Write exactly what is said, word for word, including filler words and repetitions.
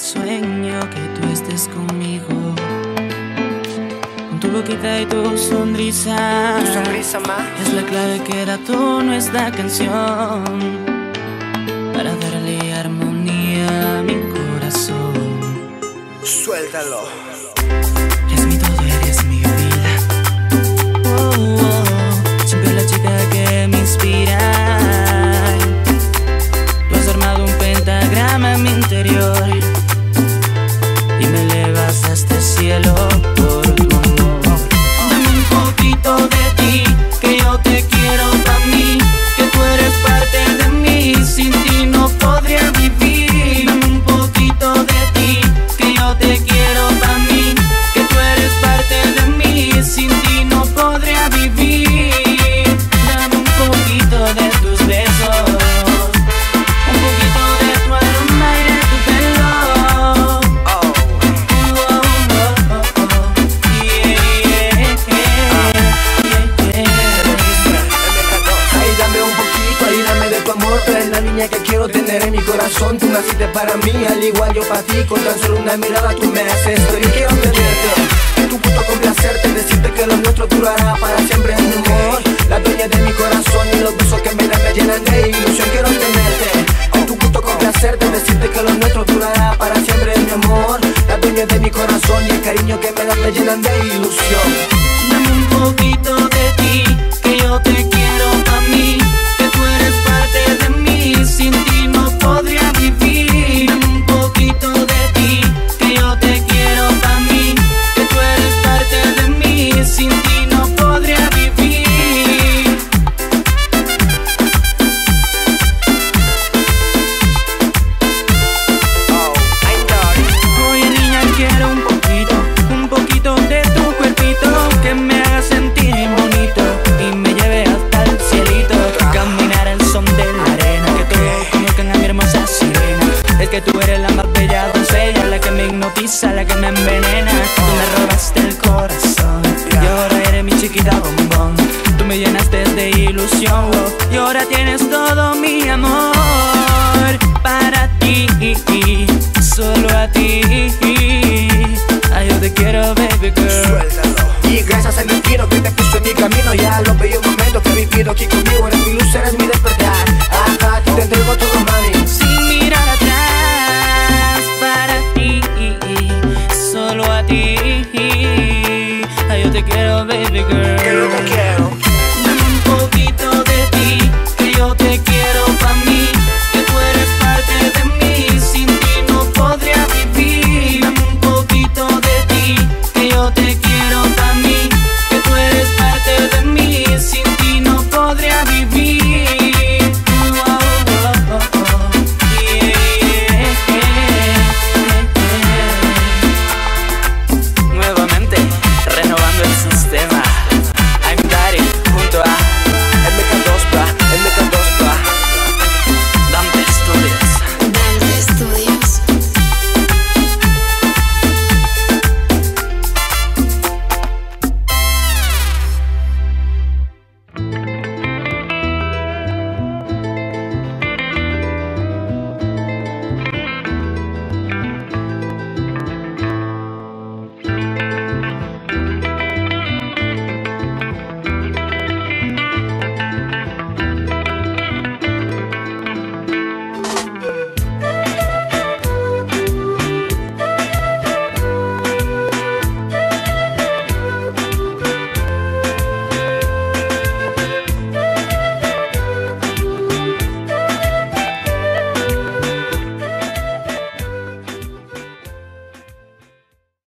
sueño que tú estés conmigo, con tu boquita y tu sonrisa. Tu sonrisa, ma, es la clave que da tono a esta canción, para darle armonía a mi corazón. Suéltalo. Eres mi todo, eres mi vida. Oh, oh. Siempre la chica que me inspira. Tú has armado un pentagrama en mi interior y me elevas hasta el cielo por tu amor. Dame un poquito de ti, que yo te quiero pa' mí, que tú eres parte de mí, sin ti no podría vivir. Dame un poquito de ti, que yo te quiero pa' mí, que tú eres parte de mí, sin ti no podría vivir. Dame un poquito de tus besos, un poquito de tu aroma y de tu pelo. Oh, oh, oh, oh. Yeah, yeah, yeah, yeah. Ay, dame un poquito, ay, dame de tu amor. Tú eres la niña que quiero tener en mi corazón. Tú naciste para mí, al igual yo para ti. Con tan solo una mirada tú me haces feliz. Quiero tenerte, en tu gusto complacerte, decirte que lo nuestro durará para siempre. Mi amor, la dueña de mi corazón y los besos que me dan me llenan de ilusión. Quiero tenerte, complacerte, decirte que lo nuestro durará para siempre, mi amor. La dueña de mi corazón y el cariño que me das me llenan de ilusión. Dame un poquito de ti, que yo te quiero pa' mí, que tú eres parte de mí, sin ti no podría vivir. Dame un poquito de ti, que yo te quiero pa' mí, que tú eres parte de mí, sin ti no podría vivir. Que tú eres la más bella doncella, la que me hipnotiza, la que me envenena. Tú me robaste el corazón y ahora eres mi chiquita bombón. Tú me llenaste de ilusión, wow, y ahora tienes todo mi amor. Para ti, solo a ti. Ay, yo te quiero, baby girl. Suéltalo. Y gracias al destino que te puso en mi camino, ya los bellos momentos que he vivido aquí conmigo. Eres mi luz, eres mi despertar. Ajá, te entrego todo, mami, sin mirar atrás. Solo a ti, ay, yo te quiero, baby girl.